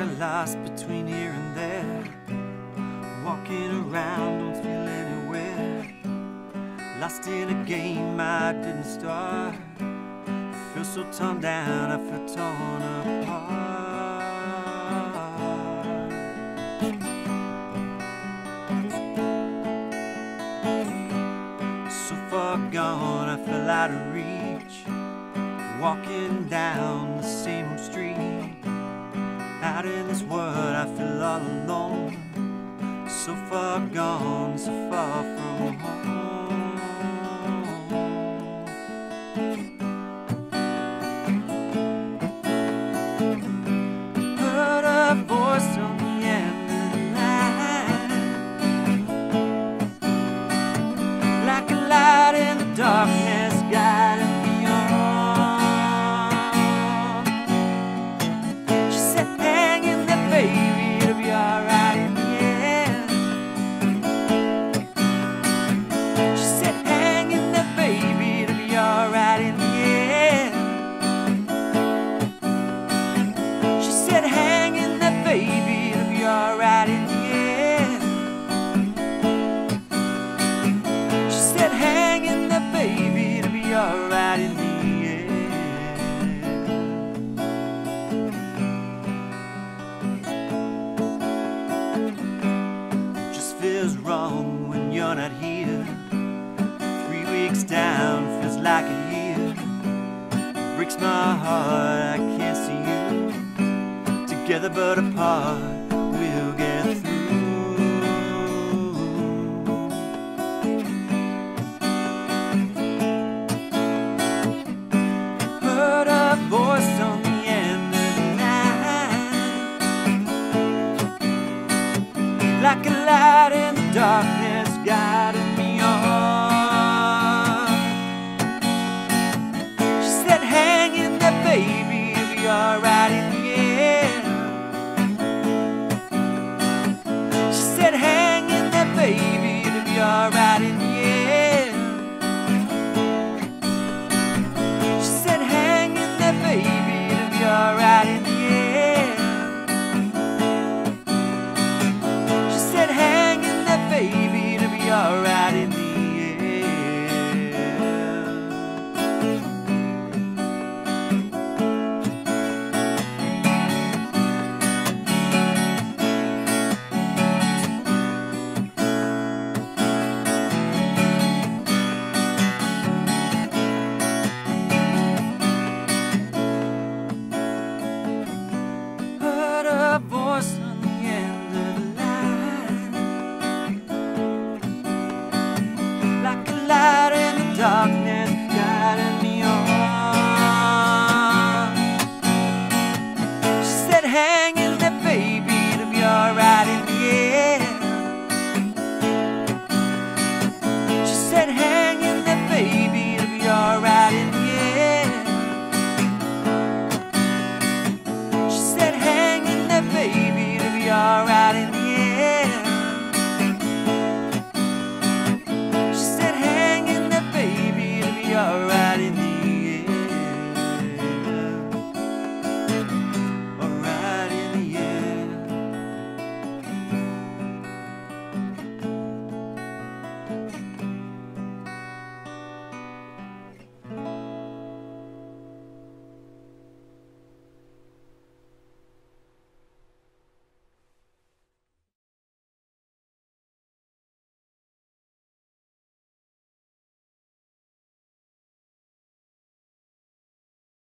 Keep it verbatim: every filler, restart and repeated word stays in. got a lost between here and there. Walking around, don't feel anywhere. Lost in a game I didn't start. I feel so torn down, I feel torn apart. So far gone, I feel out of reach. Walking down the same old street. Out in this world, I feel all alone. So far gone, so far from home. Darkness guided me on. She said, hang in there, baby, it'll be alright in the end. She said, hang in there, baby, it'll be alright in the end. She said, hang in there, baby, it'll be alright in the end. Alright in the end. Just feels wrong when you're not here. Three weeks down feels like a year. Breaks my heart, I can't see you. Together but apart, we'll get through. Like a light in the darkness guiding me on. She said, hang in there, baby, it'll be alright in the end. She said, hang in there, baby, it'll be alright in the end.